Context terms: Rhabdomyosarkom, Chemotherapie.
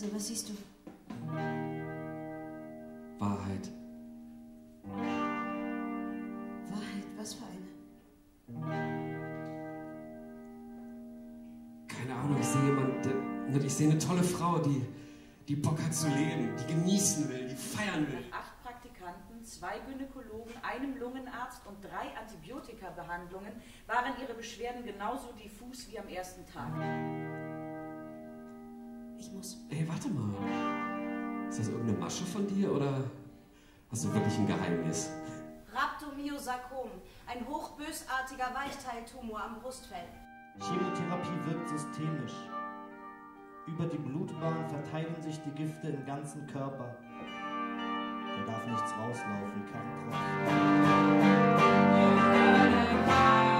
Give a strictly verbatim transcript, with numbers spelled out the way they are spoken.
Also, was siehst du? Wahrheit. Wahrheit? Was für eine? Keine Ahnung, ich sehe jemanden, ich sehe eine tolle Frau, die, die Bock hat zu leben, die genießen will, die feiern will. Nach acht Praktikanten, zwei Gynäkologen, einem Lungenarzt und drei Antibiotikabehandlungen waren ihre Beschwerden genauso diffus wie am ersten Tag. Ich muss... Ey, warte mal. Ist das irgendeine Masche von dir oder hast du wirklich ein Geheimnis? Rhabdomyosarkom, ein hochbösartiger Weichteiltumor am Brustfell. Chemotherapie wirkt systemisch. Über die Blutbahn verteilen sich die Gifte im ganzen Körper. Da darf nichts rauslaufen, kein Tropfen.